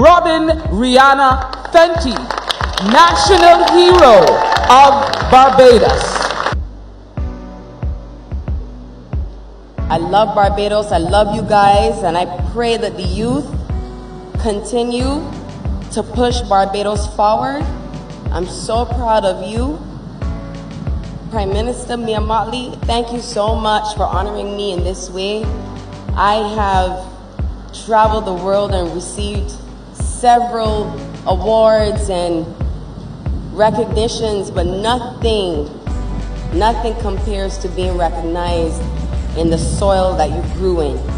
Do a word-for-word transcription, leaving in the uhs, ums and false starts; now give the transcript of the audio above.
Robin Rihanna Fenty, National Hero of Barbados. I love Barbados, I love you guys, and I pray that the youth continue to push Barbados forward. I'm so proud of you. Prime Minister Mia Motley, thank you so much for honoring me in this way. I have traveled the world and received several awards and recognitions, but nothing, nothing compares to being recognized in the soil that you grew in.